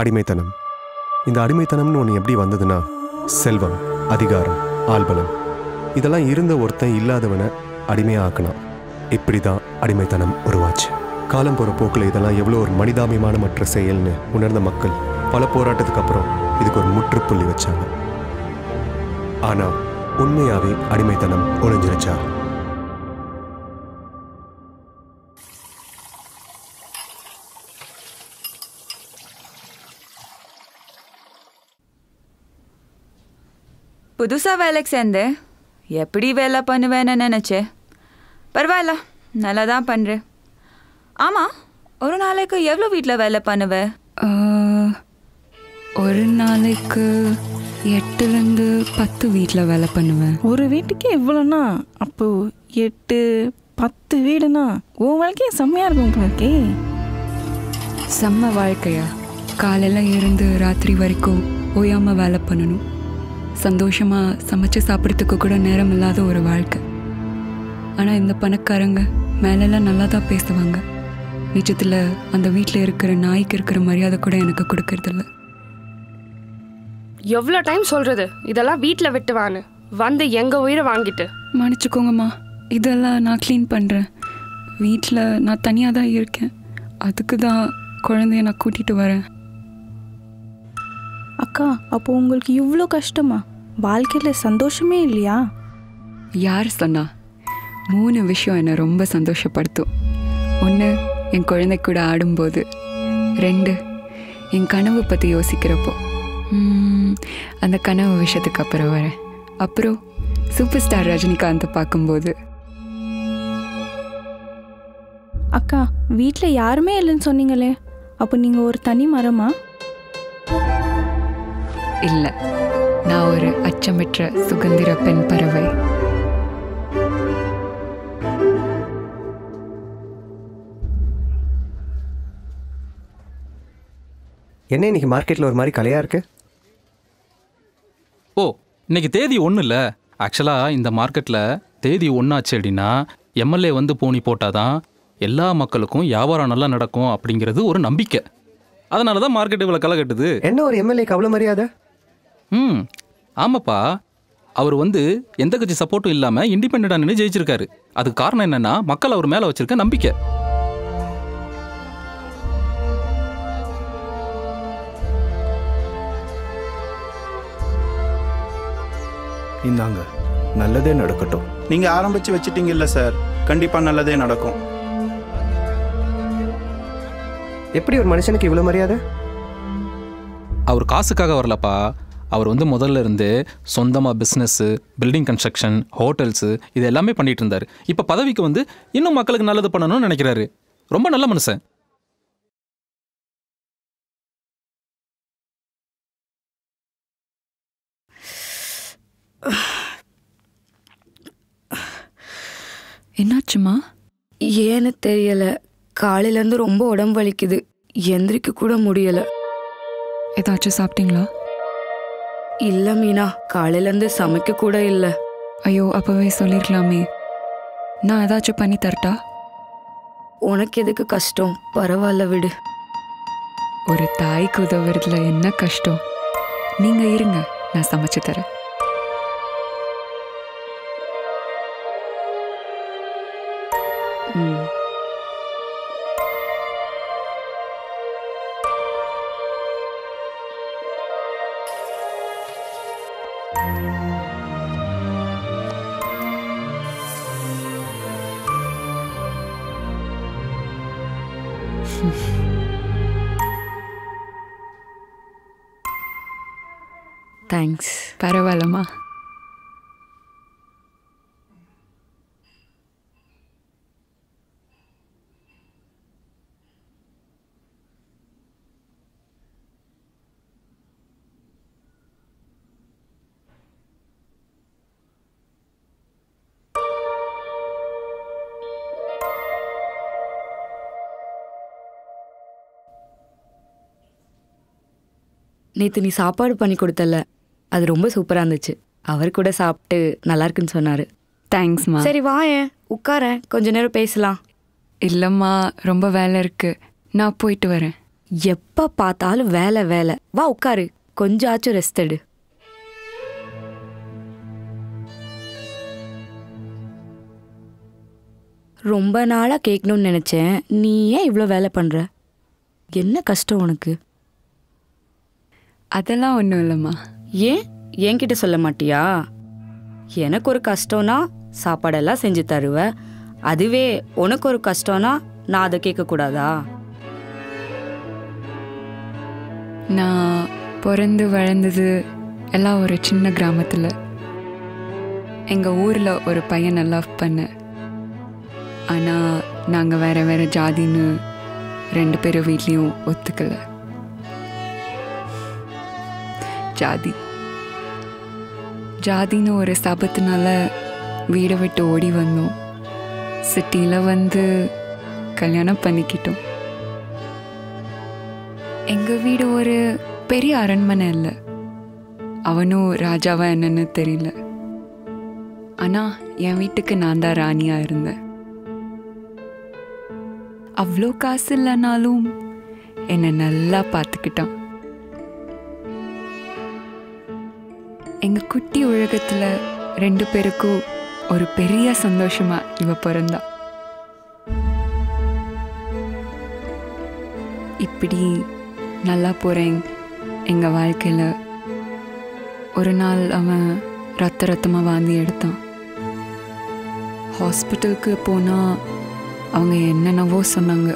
அடிமைத்தனம். இந்த அடிமைத்தனம்னு ஒன்று எப்படி வந்ததுன்னா, செல்வம், அதிகாரம், ஆள்பலம் இதெல்லாம் இருந்த ஒருத்தன் இல்லாதவனை அடிமையாக ஆக்கினான். இப்படி தான் அடிமைத்தனம் உருவாச்சு. காலம் போகிற போக்கில் இதெல்லாம் எவ்வளோ ஒரு மனிதாபிமானமற்ற செயல்னு உணர்ந்த மக்கள் பல போராட்டத்துக்கு அப்புறம் இதுக்கு ஒரு முற்றுப்புள்ளி வச்சாங்க. ஆனால் உண்மையாகவே அடிமைத்தனம் ஒழிஞ்சிருச்சா? புதுசாக வேலைக்கு சேர்ந்தேன். எப்படி வேலை பண்ணுவேன்னு நினச்சேன். பரவாயில்ல, நல்லா தான் பண்ணுறேன். ஆமாம், ஒரு நாளைக்கு எவ்வளோ வீட்டில் வேலை பண்ணுவேன்? ஒரு நாளைக்கு 8-10 வீட்டில் வேலை பண்ணுவேன். ஒரு வீட்டுக்கு எவ்வளோண்ணா? அப்போ 8-10 வீடுனா உன் வாழ்க்கையே செம்மையாக இருக்கும். ஓகே, செம்ம வாழ்க்கையா? காலையில் இருந்து ராத்திரி வரைக்கும் ஓயாமல் வேலை பண்ணணும். சந்தோஷமாக சமைச்சு சாப்பிட்றதுக்கு கூட நேரம் இல்லாத ஒரு வாழ்க்கை. ஆனால் இந்த பணக்காரங்க மேலெல்லாம் நல்லா தான் பேசுவாங்க. நிஜத்தில் அந்த வீட்டில் இருக்கிற நாய்க்கு இருக்கிற மரியாதை கூட எனக்கு கொடுக்கறதில்ல. எவ்வளோ டைம் சொல்கிறது இதெல்லாம் வீட்டில் வெட்டுவான்னு, வந்து எங்கள் உயிரை வாங்கிட்டு. மன்னிச்சுக்கோங்கம்மா, இதெல்லாம் நான் க்ளீன் பண்ணுறேன். வீட்டில் நான் தனியாக தான் இருக்கேன். அதுக்கு தான் குழந்தைய நான் கூட்டிகிட்டு வரேன். அக்கா, அப்போ உங்களுக்கு இவ்வளோ கஷ்டமா? வாழ்க்கையில் சந்தோஷமே இல்லையா? யார் சொன்னா? 3 விஷயம் என்னை ரொம்ப சந்தோஷப்படுத்தும். 1, என் குழந்தை கூட ஆடும்போது. 2, என் கனவை பற்றி யோசிக்கிறப்போ. அந்த கனவு விஷயத்துக்கு அப்புறம் வரேன். அப்புறம் சூப்பர் ஸ்டார் ரஜினிகாந்தை பார்க்கும்போது. அக்கா, வீட்டில் யாருமே இல்லைன்னு சொன்னீங்களே, அப்போ நீங்கள் ஒரு தனி மரமா? இல்லை, நான் ஒரு அச்சமற்ற சுகந்திர பெண் பறவை. என்ன இன்னைக்கு மார்க்கெட்டில் ஒரு மாதிரி கலையாக இருக்கு? ஓ, இன்னைக்கு தேதி 1 இல்லை. ஆக்சுவலாக இந்த மார்க்கெட்டில் தேதி 1 ஆச்சு அப்படின்னா எம்எல்ஏ வந்து போனி போட்டாதான் எல்லா மக்களுக்கும் வியாபாரம் நல்லா நடக்கும் அப்படிங்கிறது ஒரு நம்பிக்கை. அதனால தான் மார்க்கெட் இவ்வளோ களை கட்டுது. என்ன ஒரு எம்எல்ஏக்கு அவ்வளோ மரியாதை? ஆமாப்பா, அவர் வந்து எந்த கட்சி சப்போர்ட்டும் இல்லாமல் இண்டிபெண்டாக நின்று ஜெயிச்சிருக்காரு. அதுக்கு காரணம் என்னன்னா, மக்கள் அவர் மேலே வச்சிருக்க நம்பிக்கை. இந்தாங்க, நல்லதே நடக்கட்டும். நீங்க ஆரம்பிச்சு வச்சிட்டீங்க இல்ல சார், கண்டிப்பா நல்லதே நடக்கும். எப்படி ஒரு மனுஷனுக்கு இவ்வளோ மரியாதை? அவர் காசுக்காக வரலப்பா. அவர் வந்து முதல்ல இருந்து சொந்தமாக பிஸ்னஸ்ஸு, பில்டிங் கன்ஸ்ட்ரக்ஷன், ஹோட்டல்ஸு இது எல்லாமே பண்ணிகிட்டு இருந்தார். இப்போ பதவிக்கு வந்து இன்னும் மக்களுக்கு நல்லது பண்ணணும்னு நினைக்கிறாரு. ரொம்ப நல்ல மனுஷன். என்னாச்சுமா? ஏன்னு தெரியலை, காலையிலேருந்து ரொம்ப உடம்பு வலிக்குது, எந்திரிக்க கூட முடியலை. ஏதாச்சும் சாப்பிட்டீங்களா? இல்லை மீனா, காலையிலேருந்து சமைக்க கூட இல்லை. ஐயோ, அப்போவே சொல்லிருக்கலாமே. நான் ஏதாச்சும் பண்ணி தரட்டா? உனக்கு எதுக்கு கஷ்டம், பரவாயில்ல விடு. ஒரு தாய்க்கு உதவுறதுல என்ன கஷ்டம்? நீங்கள் இருங்க, நான் சமைச்சு தரேன். தேங்க்ஸ். பரவாயில்லம்மா. நேற்று நீ சாப்பாடு பண்ணி கொடுத்தல, அது ரொம்ப சூப்பராக இருந்துச்சு. அவர் கூட சாப்பிட்டு நல்லா இருக்குன்னு சொன்னார். தேங்க்ஸ்மா. சரி வாயே, உட்காரேன், கொஞ்ச நேரம் பேசலாம். இல்லைம்மா, ரொம்ப வேலை இருக்குது, நான் போயிட்டு வரேன். எப்ப பார்த்தாலும் வேலை வேலை. வா உட்காரு, கொஞ்சாச்சும் ரெஸ்ட் எடு. ரொம்ப நாளாக கேட்கணும்னு நினச்சேன். நீ ஏன் இவ்வளோ வேலை பண்ணுற? என்ன கஷ்டம் உனக்கு? அதெல்லாம் ஒன்றும் இல்லைம்மா. ஏன் என்கிட்ட சொல்ல மாட்டியா? எனக்கு ஒரு கஷ்டம்னா சாப்பாடெல்லாம் செஞ்சு தருவேன். அதுவே உனக்கு ஒரு கஷ்டம்னா நான் அதை கேட்கக்கூடாதா? நான் பிறந்து வளர்ந்தது எல்லாம் ஒரு சின்ன கிராமத்தில். எங்கள் ஊரில் ஒரு பையனை லவ் பண்ணேன். ஆனால் நாங்கள் வேறு வேறு ஜாதின்னு ரெண்டு பேரும் வீட்லேயும் ஒத்துக்கலை. ஜாதின்னு ஒரு சாபத்தினால வீடை விட்டு ஓடி வந்தோம். சிட்டியில் வந்து கல்யாணம் பண்ணிக்கிட்டோம். எங்கள் வீடு ஒரு பெரிய அரண்மனை இல்லை. அவனும் ராஜாவா என்னன்னு தெரியல. ஆனால் என் வீட்டுக்கு நான் தான் ராணியாக இருந்தேன். அவ்வளோ காசு இல்லைனாலும் என்னை நல்லா பார்த்துக்கிட்டான். எங்கள் குட்டி உலகத்தில் ரெண்டு பேருக்கும் ஒரு பெரிய சந்தோஷமாக இவ பிறந்தா. இப்படி நல்லா போகிறேன் எங்கள் வாழ்க்கையில். ஒரு நாள் அவன் ரத்தமாக வாந்தி எடுத்தான். ஹாஸ்பிட்டலுக்கு போனால் அவங்க என்னென்னவோ சொன்னாங்க.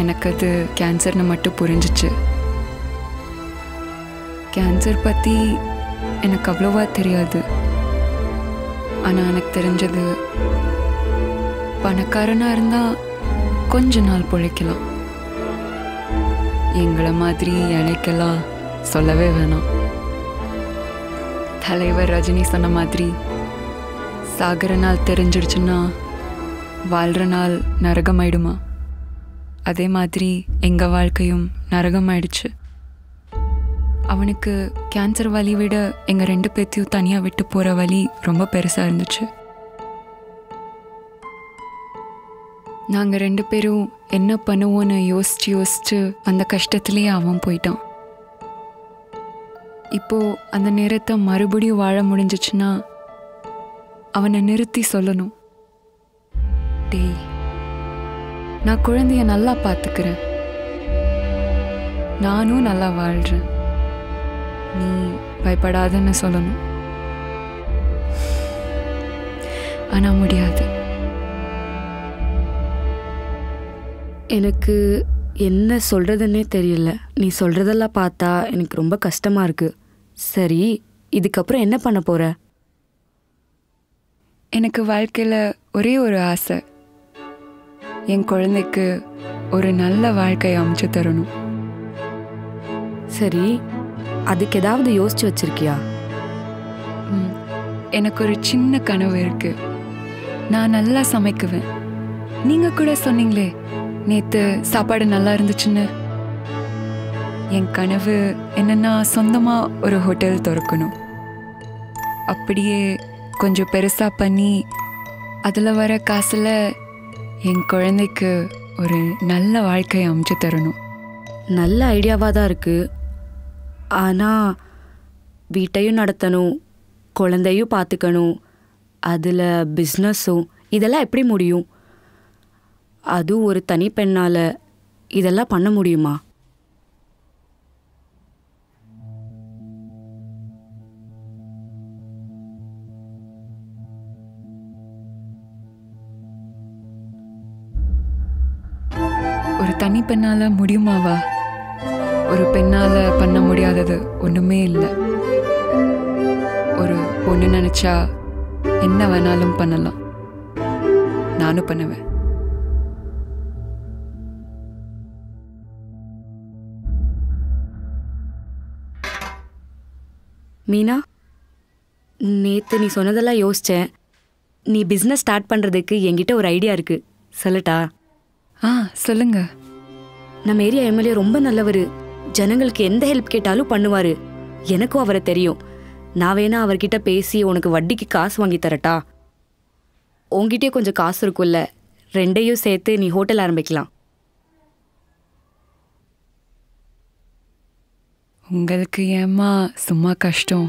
எனக்கு அது கேன்சர்னு மட்டும் புரிஞ்சிச்சு. கேன்சர் பற்றி எனக்கு அவ்வளோவா தெரியாது. ஆனால் எனக்கு தெரிஞ்சது, பணக்காரனாக இருந்தால் கொஞ்ச நாள் பிழைக்கலாம், எங்களை மாதிரி இழைக்கலாம் சொல்லவே வேணாம். தலைவர் ரஜினி சொன்ன மாதிரி சாகர நாள் தெரிஞ்சிடுச்சுன்னா வாழ்கிற நாள் நரகமாயிடுமா? அதே மாதிரி எங்கள் வாழ்க்கையும் நரகமாயிடுச்சு. அவனுக்கு கேன்சர் வலி விட எங்கள் ரெண்டு பேத்தையும் தனியாக விட்டு போகிற வலி ரொம்ப பெருசாக இருந்துச்சு. நாங்கள் ரெண்டு பேரும் என்ன பண்ணுவோன்னு யோசித்து யோசித்து அந்த கஷ்டத்துலேயே அவன் போயிட்டான். இப்போது அந்த நேரத்தை மறுபடியும் வாழ முடிஞ்சிச்சுன்னா அவனை நிறுத்தி சொல்லணும், நான் குழந்தைய நல்லா பார்த்துக்கிறேன், நானும் நல்லா வாழ்கிறேன், நீ பயப்படாதன்னு சொல்லணும். ஆனால் முடியாது. எனக்கு என்ன சொல்கிறதுன்னே தெரியல. நீ சொல்கிறதெல்லாம் பார்த்தா எனக்கு ரொம்ப கஷ்டமாக இருக்குது. சரி, இதுக்கப்புறம் என்ன பண்ண போகிற? எனக்கு வாழ்க்கையில் ஒரே ஒரு ஆசை, என் குழந்தைக்கு ஒரு நல்ல வாழ்க்கையை அமைச்சு தரணும். சரி, அதுக்கு ஏதாவது யோசிச்சு வச்சிருக்கியா? எனக்கு ஒரு சின்ன கனவு இருக்கு. நான் நல்லா சமைக்குவேன். நீங்க கூட சொன்னீங்களே நேத்து சாப்பாடு நல்லா இருந்துச்சுன்னு. என் கனவு என்னன்னா சொந்தமா ஒரு ஹோட்டல் திறக்கணும். அப்படியே கொஞ்சம் பெருசா பண்ணி அதில் வர காசில் என் குழந்தைக்கு ஒரு நல்ல வாழ்க்கையை அமைச்சு தரணும். நல்ல ஐடியாவாக தான் இருக்குது. ஆனால் வீட்டையும் நடத்தணும், குழந்தையும் பார்த்துக்கணும், அதில் பிஸ்னஸும், இதெல்லாம் எப்படி முடியும்? அதுவும் ஒரு தனி பெண்ணால் இதெல்லாம் பண்ண முடியுமா? தனி பெண்ணால் முடியுமாவா? ஒரு பெண்ணால் பண்ண முடியாதது ஒன்றுமே இல்லை. ஒரு பொண்ணு நினச்சா என்ன வேணாலும் பண்ணலாம். நானும் பண்ணுவேன். மீனா, நேற்று நீ சொன்னதெல்லாம் யோசித்தேன். நீ பிஸ்னஸ் ஸ்டார்ட் பண்ணுறதுக்கு என்கிட்ட ஒரு ஐடியா இருக்குது, சொல்லட்டா? ஆ, சொல்லுங்கள். நம்ம ஏரியா எம்எல்ஏ ரொம்ப நல்லவர். ஜனங்களுக்கு எந்த ஹெல்ப் கேட்டாலும் பண்ணுவார். எனக்கும் அவரை தெரியும். நான் வேணா அவர்கிட்ட பேசி உனக்கு வட்டிக்கு காசு வாங்கி தரட்டா? உங்ககிட்டயே கொஞ்சம் காசு இருக்கும்ல, ரெண்டையும் சேர்த்து நீ ஹோட்டல் ஆரம்பிக்கலாம். உங்களுக்கு ஏமா சும்மா கஷ்டம்?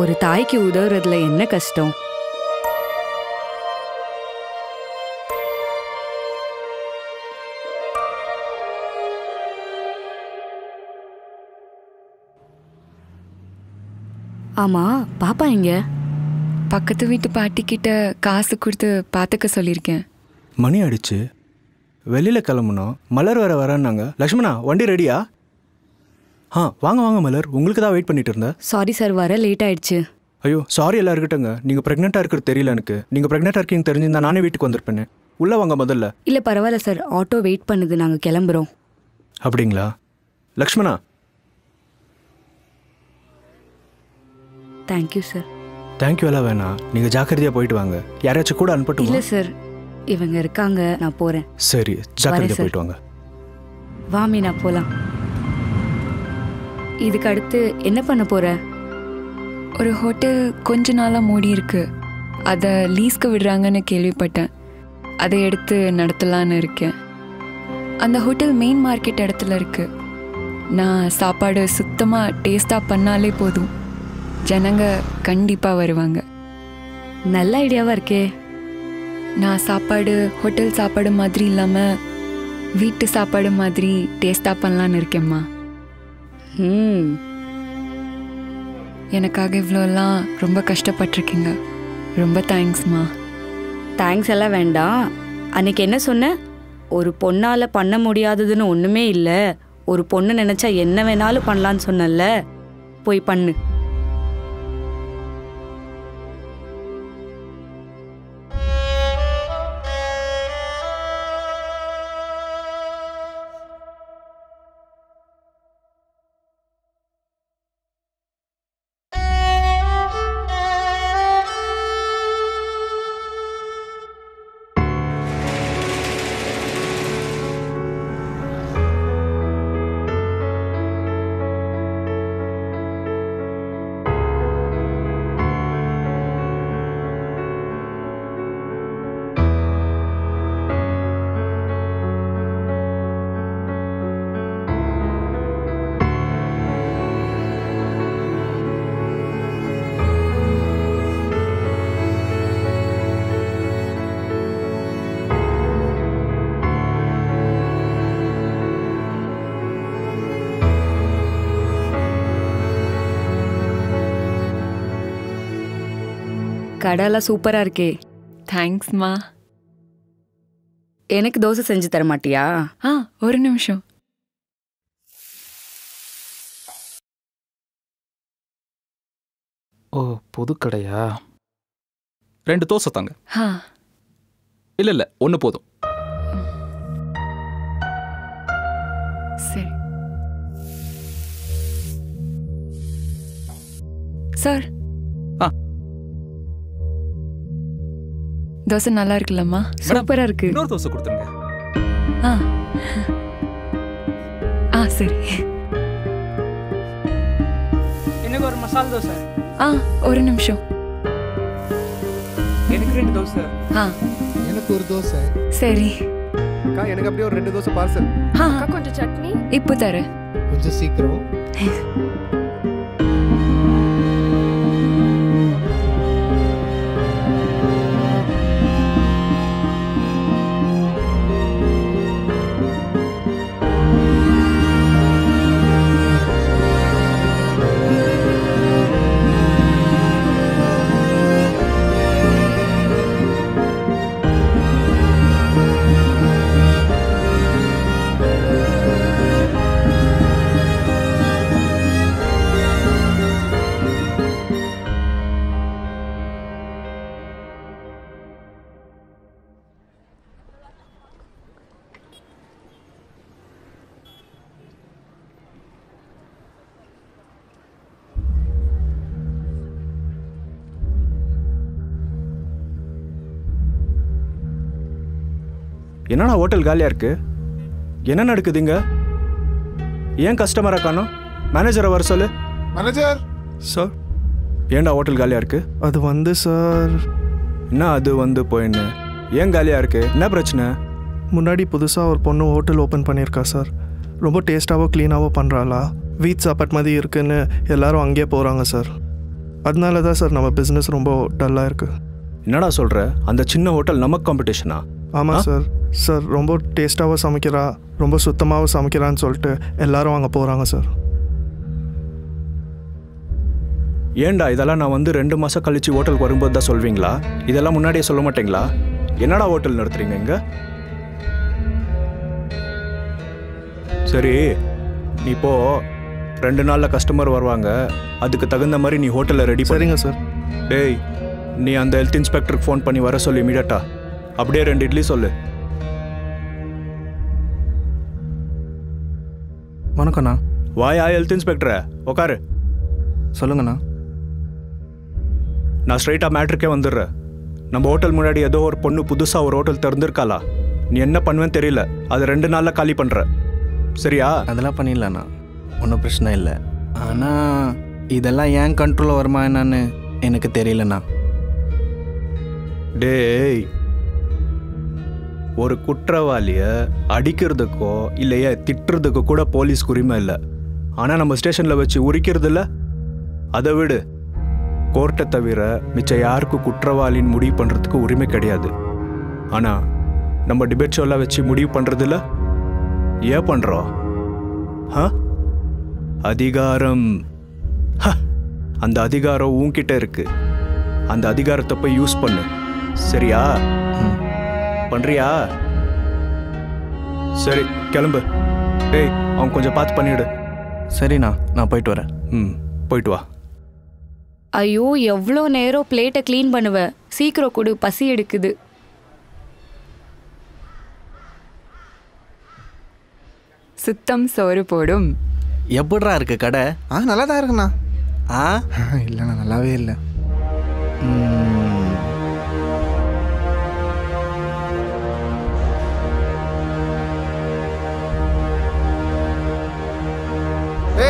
ஒரு தாய்க்கு உதவுறதுல என்ன கஷ்டம்? ஆமா, பாப்பா எங்க? பக்கத்து வீட்டு பாட்டிக்கிட்ட காசு கொடுத்து பார்த்துக்க சொல்லியிருக்கேன். மணி அடிச்சு வெளியில் கிளம்பணும். மலர் வர வரன்னாங்க. லக்ஷ்மணா, வண்டி ரெடியா? ஆ, வாங்க வாங்க மலர், உங்களுக்கு தான் வெயிட் பண்ணிட்டு இருந்தேன். சாரி சார், வர லேட் ஆயிடுச்சு. ஐயோ சாரி எல்லாருக்கிட்டங்க, நீங்கள் ப்ரெக்னெண்ட்டாக இருக்கிறது தெரியல எனக்கு. நீங்கள் ப்ரெக்னெண்ட்டாக இருக்கீங்க தெரிஞ்சிருந்தா நானே வீட்டுக்கு வந்திருப்பேன்னு. உள்ளே வாங்க முதல்ல. இல்லை பரவாயில்ல சார், ஆட்டோ வெயிட் பண்ணுது, நாங்கள் கிளம்புறோம். அப்படிங்களா? லக்ஷ்மணா. Thank you sir. தேங்க்யூ எல்லாம் வேணா, நீங்கள் ஜாக்கிரதையாக போயிட்டு வாங்க. யாராச்சும் கூட அனுப்பட்டும்? இல்லை சார், இவங்க இருக்காங்க, நான் போகிறேன். சரி, ஜாக்கிரதையாக போயிட்டு வாங்க. வாமி, நான் போகலாம். இதுக்கு அடுத்து என்ன பண்ண போற? ஒரு ஹோட்டல் கொஞ்ச நாளாக மூடி இருக்கு, அதை லீஸ்க்கு விடுறாங்கன்னு கேள்விப்பட்டேன். அதை எடுத்து நடத்தலான்னு இருக்கேன். அந்த ஹோட்டல் மெயின் மார்க்கெட் இடத்துல இருக்கு. நான் சாப்பாடு சுத்தமாக டேஸ்டாக பண்ணாலே போதும், ஜனங்க கண்டிப்பாக வருவாங்க. நல்ல ஐடியாவாக இருக்கே. நான் சாப்பாடு ஹோட்டல் சாப்பாடு மாதிரி இல்லாமல் வீட்டு சாப்பாடு மாதிரி டேஸ்டாக பண்ணலான்னு இருக்கேம்மா. எனக்காக இவ்வளோலாம் ரொம்ப கஷ்டப்பட்டிருக்கீங்க, ரொம்ப தேங்க்ஸ்மா. தேங்க்ஸ் எல்லாம் வேண்டாம். அன்றைக்கி என்ன சொன்ன? ஒரு பொண்ணால் பண்ண முடியாததுன்னு ஒன்றுமே இல்லை, ஒரு பொண்ணு நினச்சா என்ன வேணாலும் பண்ணலான்னு சொன்னல, போய் பண்ணு. கடையெல்லாம் சூப்பராக இருக்கே. தேங்க்ஸ்மா. எனக்கு தோசை செஞ்சு தர மாட்டியா? ஆ, ஒரு நிமிஷம். ஓ, புது கடையா? 2 தோசை தாங்க. ஆ, இல்லை இல்லை, 1 போதும். சரி சார். ஆ, தோசை நல்லா இருக்குல்லம்மா? சூப்பராக இருக்கு. இன்னொரு தோசை கொடுத்துருங்க. ஆ ஆ சரி. எனக்கு ஒரு மசாலா தோசை. ஆ, ஒரு நிமிஷம். எனக்கு 2 தோசை. ஆ, எனக்கு ஒரு தோசை. சரி அக்கா, எனக்கு அப்படியே ஒரு 2 தோசை பார்சல். ஆ, கொஞ்சம் சட்னி இப்போ தரேன். கொஞ்சம் சீக்கிரம். என்னடா ஹோட்டல் காலியாக இருக்குது? என்ன நடக்குதுங்க? ஏன் கஸ்டமராக காணோம்? மேனேஜரை வர சொல்லு. மேனேஜர் சார், ஏன்டா ஹோட்டல் காலியாக இருக்குது? அது வந்து சார். என்ன அது வந்து போயின்னு ஏன் காலியாக இருக்குது? என்ன பிரச்சனை? முன்னாடி புதுசாக ஒரு பொண்ணு ஹோட்டல் ஓப்பன் பண்ணியிருக்கா சார். ரொம்ப டேஸ்ட்டாகவோ க்ளீனாகவோ பண்ணுறாளா? வீட் சாப்பாடு மாதிரி இருக்குன்னு எல்லாரும் அங்கேயே போகிறாங்க சார். அதனால தான் சார் நம்ம பிஸ்னஸ் ரொம்ப டல்லாக இருக்குது. என்னடா சொல்கிற, அந்த சின்ன ஹோட்டல் நமக்கு காம்படிஷனா? ஆமாம் சார். சார் ரொம்ப டேஸ்ட்டாகவும் சமைக்கிறா, ரொம்ப சுத்தமாகவும் சமைக்கிறான்னு சொல்லிட்டு எல்லாரும் அங்கே போகிறாங்க சார். ஏண்டா இதெல்லாம் நான் வந்து 2 மாதம் கழித்து ஹோட்டலுக்கு வரும்போது தான் சொல்வீங்களா? இதெல்லாம் முன்னாடியே சொல்ல மாட்டீங்களா? என்னடா ஹோட்டல் நடத்துகிறீங்க இங்கே? சரி, நீ இப்போ 2 நாளில் கஸ்டமர் வருவாங்க, அதுக்கு தகுந்த மாதிரி நீ ஹோட்டலில் ரெடி பண்ணுங்க சார். டேய், நீ அந்த ஹெல்த் இன்ஸ்பெக்டருக்கு ஃபோன் பண்ணி வர சொல்லு இமீடியட்டா. அப்படியே 2 இட்லி சொல்லு. வணக்கண்ணா. வாயா ஹெல்த் இன்ஸ்பெக்டரை, உக்காரு. சொல்லுங்கண்ணா. நான் ஸ்ட்ரைட்டாக மேட்ருக்கே வந்துடுறேன். நம்ம ஹோட்டல் முன்னாடி ஏதோ ஒரு பொண்ணு புதுசாக ஒரு ஹோட்டல் திறந்துருக்காளா, நீ என்ன பண்ணுவேன்னு தெரியல, அது 2 நாளில் காலி பண்ணுற, சரியா? அதெல்லாம் பண்ணிடலாண்ணா, ஒன்றும் பிரச்சனை இல்லை. ஆனால் இதெல்லாம் ஏன் கண்ட்ரோலில் வருமா என்னன்னு எனக்கு தெரியலண்ணா. டேய், ஒரு குற்றவாளியை அடிக்கிறதுக்கோ இல்லையா திட்டுறதுக்கோ கூட போலீஸ்க்கு உரிமை இல்லை. ஆனால் நம்ம ஸ்டேஷனில் வச்சு உரிக்கிறது இல்லை, அதை விடு. கோர்ட்டை தவிர மிச்சம் யாருக்கும் குற்றவாளின்னு முடிவு பண்ணுறதுக்கு உரிமை கிடையாது. ஆனால் நம்ம டிபேட் ஷோலாம் வச்சு முடிவு பண்ணுறது இல்லை. ஏன் பண்ணுறோம்? ஆ, அதிகாரம். அந்த அதிகாரம் உன்கிட்ட இருக்குது, அந்த அதிகாரத்தை போய் யூஸ் பண்ணு, சரியா? பண்றியா? சரி, கிளம்பு. டேய், அவன் கொஞ்சம் பார்த்து பண்ணிவிடு. சரிண்ணா, நான் போயிட்டு வரேன். ம், போயிட்டு வா. ஐயோ, எவ்வளோ நேரம் பிளேட்டை க்ளீன் பண்ணுவேன். சீக்கிரம் கொடு, பசி எடுக்குது. சுத்தம் சோறு போடும். எப்படிரா இருக்கு கடை? ஆ, நல்லா தான் இருக்குண்ணா. ஆ இல்லைண்ணா, நல்லாவே இல்லை.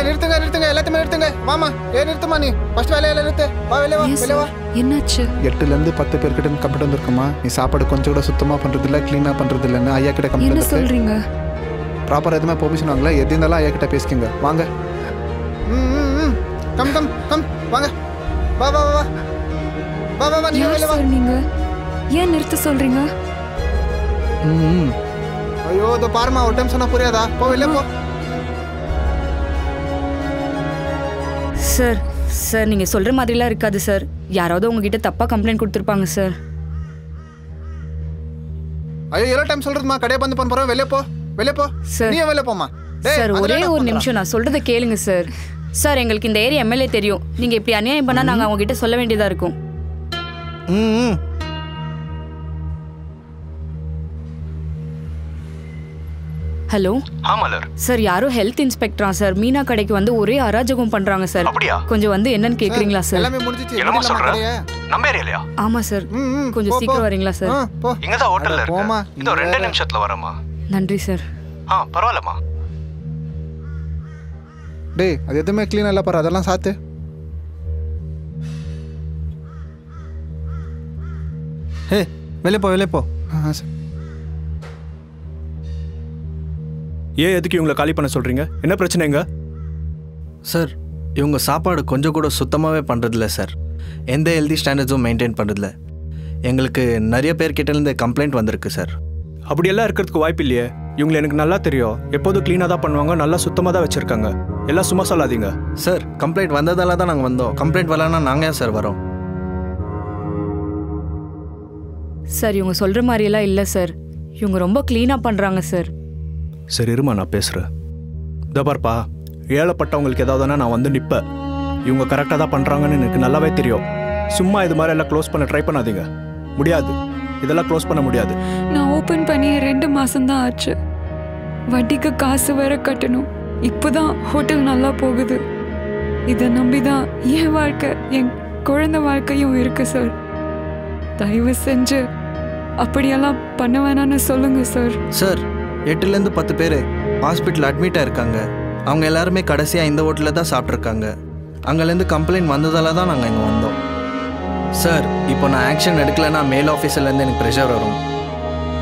நிறுத்துங்க, நிறுத்துங்க, எல்லாத்தையுமே நிறுத்துங்க. வாமா, ஏன் நிறுத்துமா? நீ ஃபர்ஸ்ட் வேலையில நிறுத்து. வா, வெளியே வா, வெளியே வா. என்னாச்சு? 8லேருந்து 10 பேர்கிட்ட கம்ப்ளீட் வந்திருக்குமா? நீ சாப்பாடு கொஞ்சம் கூட சுத்தமாக பண்ணுறதில்ல, க்ளீனாக பண்ணுறதில்லன்னு ஐயா கிட்ட கம்ப்ளீட். என்ன சொல்கிறீங்க? ப்ராப்பராக எதுவுமே பெர்மிஷன் வாங்கல, எது இருந்தாலும் ஐயா கிட்ட பேசிக்கோங்க. வாங்க. ம், கம் கம் கம், வாங்க. வா வா வா வா வா வா, நீங்க வெளியே வா. நீங்கள் ஏன் நிறுத்த சொல்கிறீங்க? ம், ஐயோ, இதோ பாருமா, ஒரு டைம் சொன்னால் புரியாதா? போ, வெளியே போ. சார், சார், நீங்கள் சொல்கிற மாதிரிலாம் இருக்காது சார். யாராவது உங்ககிட்ட தப்பாக கம்ப்ளைண்ட் கொடுத்துருப்பாங்க சார். ஐயோ, எவ்வளோ டைம் சொல்கிறதுமா? கடையை பந்து பண்ண போகிறோம், வெளியே போ, வெளியே போ. சார், நீ வெளியே போமா. சார், ஒரே ஒரு நிமிஷம், நான் சொல்கிறத கேளுங்க சார். சார், எங்களுக்கு இந்த ஏரியா எம்எல்ஏ தெரியும். நீங்கள் இப்படி அநியாயம் பண்ணால் நாங்கள் அவங்ககிட்ட சொல்ல வேண்டியதாக இருக்கும். ம், ஹலோ. ஆ மலர். சார், யாரோ ஹெல்த் இன்ஸ்பெக்டரா சார் மீனா கடைக்கு வந்து ஒரே அராஜகம் பண்றாங்க சார். கொஞ்சம் வந்து என்னன்னு கேக்குறீங்களா சார்? எல்லாமே முடிஞ்சிச்சு. என்னமா சொல்ற? நம்ம ஏரியாலயா? ஆமா சார். கொஞ்சம் சீக்கிரம் வரீங்களா சார்? இங்க தான் ஹோட்டல்ல இருக்கு. போமா, இதோ 2 நிமிஷத்துல வரமா. நன்றி சார். ஆ, பரவாலமா. டேய், அது எதுமே க்ளீனா இல்ல பாரு, அதெல்லாம் சாத்து. ஹே, வெளிய போ, வெளிய போ. ஆ சார். ஏன் எதுக்கு இவங்களை காலி பண்ண சொல்கிறீங்க? என்ன பிரச்சனைங்க? சார், இவங்க சாப்பாடு கொஞ்சம் கூட சுத்தமாகவே பண்ணுறதில்ல சார். எந்த ஹெல்தி ஸ்டாண்டர்ட்ஸும் மெயின்டைன் பண்ணுறதில்ல. எங்களுக்கு நிறைய பேர்கிட்டேருந்து கம்ப்ளைண்ட் வந்திருக்கு சார். அப்படியெல்லாம் இருக்கிறதுக்கு வாய்ப்பு இல்லையே. இவங்களை எனக்கு நல்லா தெரியும், எப்போதும் க்ளீனாக தான் பண்ணுவாங்க, நல்லா சுத்தமாக தான் வச்சுருக்காங்க. எல்லாம் சும்மா சொல்லாதீங்க சார். கம்ப்ளைண்ட் வந்ததால தான் நாங்கள் வந்தோம். கம்ப்ளைண்ட் வரலன்னா நாங்கள் ஏன் சார் வரோம்? சார், இவங்க சொல்கிற மாதிரியெல்லாம் இல்லை சார். இவங்க ரொம்ப க்ளீனாக பண்ணுறாங்க சார். சரி இருமா, நான் பேசுகிறேன். இதை பார்ப்பா, ஏழைப்பட்டவங்களுக்கு ஏதாவதுனா நான் வந்து நிற்பேன். இவங்க கரெக்டாக தான் பண்ணுறாங்கன்னு எனக்கு நல்லாவே தெரியும். சும்மா இது மாதிரி எல்லாம் க்ளோஸ் பண்ண ட்ரை பண்ணாதீங்க. முடியாது, இதெல்லாம் க்ளோஸ் பண்ண முடியாது. நான் ஓப்பன் பண்ணி 2 மாதம்தான் ஆச்சு. வட்டிக்கு காசு வேற கட்டணும். இப்போ தான் ஹோட்டல் நல்லா போகுது. இதை நம்பி தான் என் வாழ்க்கை, என் குழந்தை வாழ்க்கையும் இருக்குது சார். தயவு செஞ்சு அப்படியெல்லாம் பண்ண வேணான்னு சொல்லுங்கள் சார். சார், 8லேருந்து 10 பேர் ஹாஸ்பிட்டல் அட்மிட்டாக இருக்காங்க. அவங்க எல்லாருமே கடைசியாக இந்த ஹோட்டலில் தான் சாப்பிட்ருக்காங்க. அங்கேருந்து கம்ப்ளைண்ட் வந்ததால் தான் நாங்கள் இங்கே வந்தோம் சார். இப்போ நான் ஆக்ஷன் எடுக்கலைன்னா மேல் ஆஃபீஸர்லேருந்து எனக்கு ப்ரெஷர் வரும்.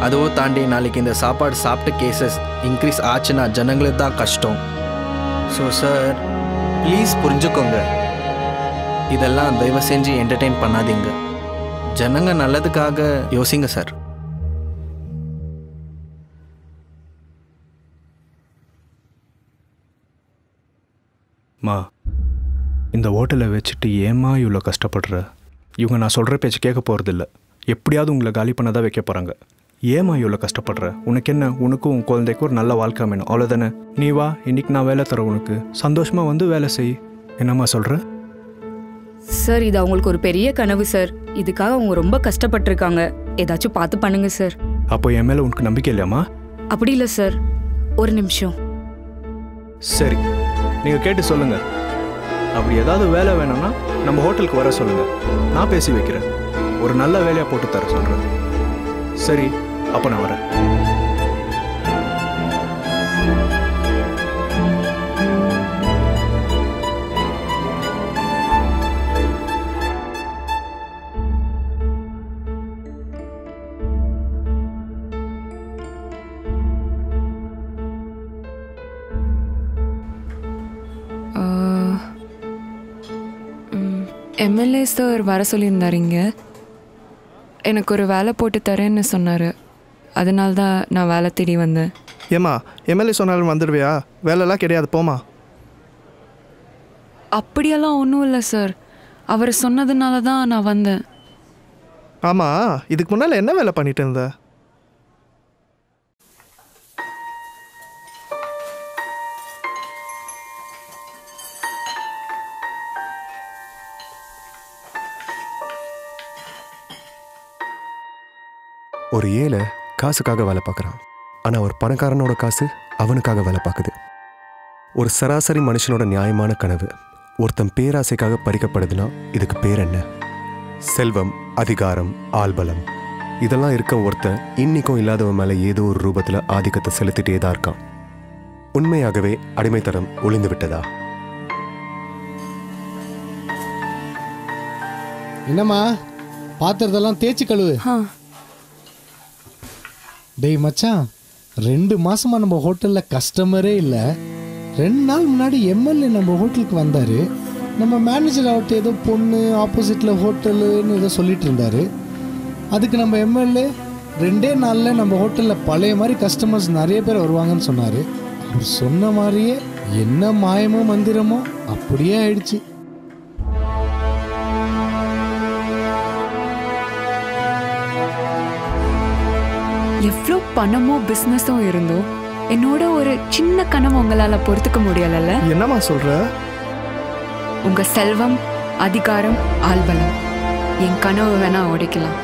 அதுவோ தாண்டி நாளைக்கு இந்த சாப்பாடு சாப்பிட்ட கேசஸ் இன்க்ரீஸ் ஆச்சுன்னா ஜனங்களுக்கு தான் கஷ்டம். So sir, please புரிஞ்சுக்கோங்க. இதெல்லாம் தயவு செஞ்சு என்டர்டெயின் பண்ணாதீங்க. ஜனங்க நல்லதுக்காக யோசிங்க சார். மா, இந்த ஹோட்டலை வச்சுட்டு ஏமா இவ்வளோ கஷ்டப்படுற? இவங்க நான் சொல்கிற பேச்சு கேட்க போகிறதில்ல. எப்படியாவது உங்களை காலி பண்ண தான் வைக்க போகிறாங்க. ஏமா இவ்வளோ கஷ்டப்படுற? உனக்கு என்ன, உனக்கும் உன் குழந்தைக்கு ஒரு நல்ல வாழ்க்கை வேணும், அவ்வளோதானே. நீ வா, இன்னைக்கு நான் வேலை தரேன், உனக்கு சந்தோஷமாக வந்து வேலை செய். என்னம்மா சொல்கிற? சார், இது அவங்களுக்கு ஒரு பெரிய கனவு சார். இதுக்காக அவங்க ரொம்ப கஷ்டப்பட்டுருக்காங்க. ஏதாச்சும் பார்த்து பண்ணுங்க சார். அப்போ என் மேலே உனக்கு நம்பிக்கை இல்லையாம்மா? அப்படி இல்லை சார். ஒரு நிமிஷம். சரி, நீங்கள் கேட்டு சொல்லுங்கள். அப்படி ஏதாவது வேலை வேணும்னா நம்ம ஹோட்டலுக்கு வர சொல்லுங்கள். நான் பேசி வைக்கிறேன். ஒரு நல்ல வேலையாக போட்டு தர சொல்கிறேன். சரி, அப்போ நான் வரேன். எம்எல்ஏ சார் வர சொல்லியிருந்தாருங்க. எனக்கு ஒரு வேலை போட்டு தரேன்னு சொன்னார். அதனால தான் நான் வேலை தேடி வந்தேன். ஏம்மா, எம்எல்ஏ சொன்னாலும் வந்துடுவியா? வேலைலாம் கிடையாது போமா. அப்படியெல்லாம் ஒன்றும் இல்லை சார். அவர் சொன்னதுனால தான் நான் வந்தேன். ஆமாம், இதுக்கு முன்னால் என்ன வேலை பண்ணிட்டு இருந்த? ஒரு ஏழை காசுக்காக வேலை பார்க்குறான். ஆனால் ஒரு பணக்காரனோட காசு அவனுக்காக வேலை பார்க்குது. ஒரு சராசரி மனுஷனோட நியாயமான கனவு ஒருத்தன் பேராசைக்காக பறிக்கப்படுதுன்னா இதுக்கு பேர் என்ன? செல்வம், அதிகாரம், ஆள்பலம் இதெல்லாம் இருக்க ஒருத்தன் இன்னிக்கும் இல்லாதவன் மேலே ஏதோ ஒரு ரூபத்தில் ஆதிக்கத்தை செலுத்திட்டே தான் இருக்கான். உண்மையாகவே அடிமைத்தனம் ஒளிந்து விட்டதா? என்னம்மா பாத்திரத்தெல்லாம் தேய்ச்சி கழுவு. டேய் மச்சான், 2 மாசமாக நம்ம ஹோட்டலில் கஸ்டமரே இல்லை. 2 நாள் முன்னாடி எம்எல்ஏ நம்ம ஹோட்டலுக்கு வந்தார். நம்ம மேனேஜர் அவர்கிட்ட ஏதோ பொண்ணு ஆப்போசிட்டில் ஹோட்டலுன்னு ஏதோ சொல்லிட்டு இருந்தார். அதுக்கு நம்ம எம்எல்ஏ 2 நாளில் நம்ம ஹோட்டலில் பழைய மாதிரி கஸ்டமர்ஸ் நிறைய பேர் வருவாங்கன்னு சொன்னார். அவர் சொன்ன மாதிரியே என்ன மாயமோ மந்திரமோ அப்படியே ஆயிடுச்சு. எவ்வளோ பணமோ பிஸ்னஸும் இருந்தோ என்னோட ஒரு சின்ன கனவு உங்களால் பொறுத்துக்க முடியலல்ல? என்னம்மா சொல்ற? உங்க செல்வம், அதிகாரம், ஆள்பலம் என் கனவு வேணா உடைக்கலாம்,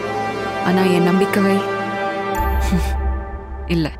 ஆனால் என் நம்பிக்கைவே இல்லை.